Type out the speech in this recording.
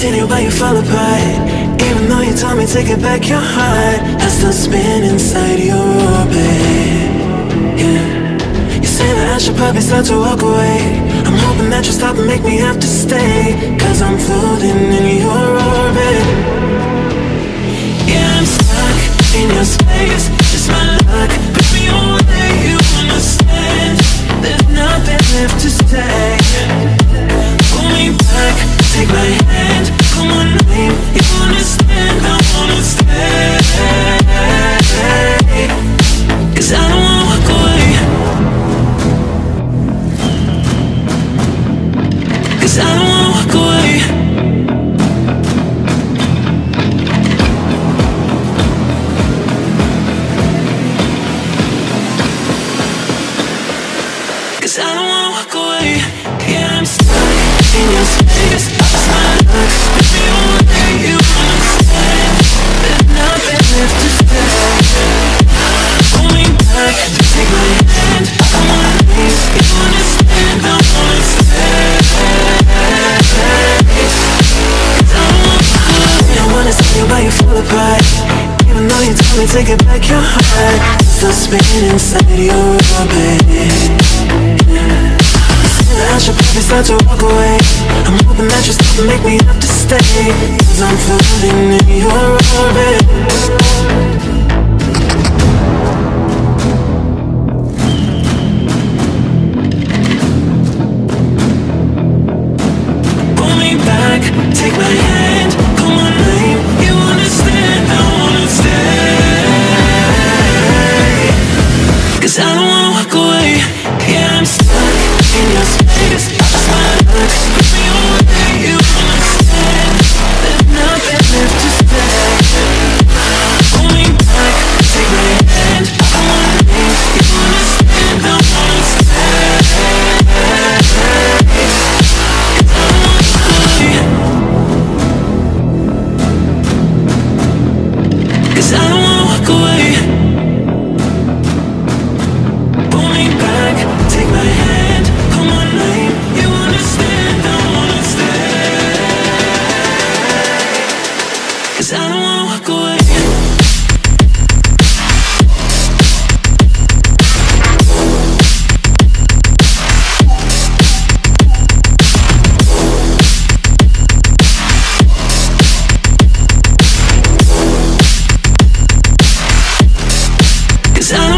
continue but you fall apart. Even though you told me to get back your heart, I still spin inside your orbit, yeah. You say that I should probably start to walk away. I'm hoping that you'll stop and make me have to stay, 'cause I'm floating in your orbit. Yeah, I'm stuck in your space. Just my luck, push me away, you understand. There's nothing left to say. Pull me back, take my hand, call my name, you understand. I wanna stay, 'cause I don't wanna walk away. 'Cause I don't wanna walk away. Even though you told me to get back your heart, still spinning inside your orbit. I should probably start to walk away. I'm hoping that you're still gonna make me have to stay, 'cause I'm floating in your orbit. Pull me back, take my hand, call my name, you understand. I wanna stay, 'cause I don't wanna walk away. Yeah, I'm stuck in your space. I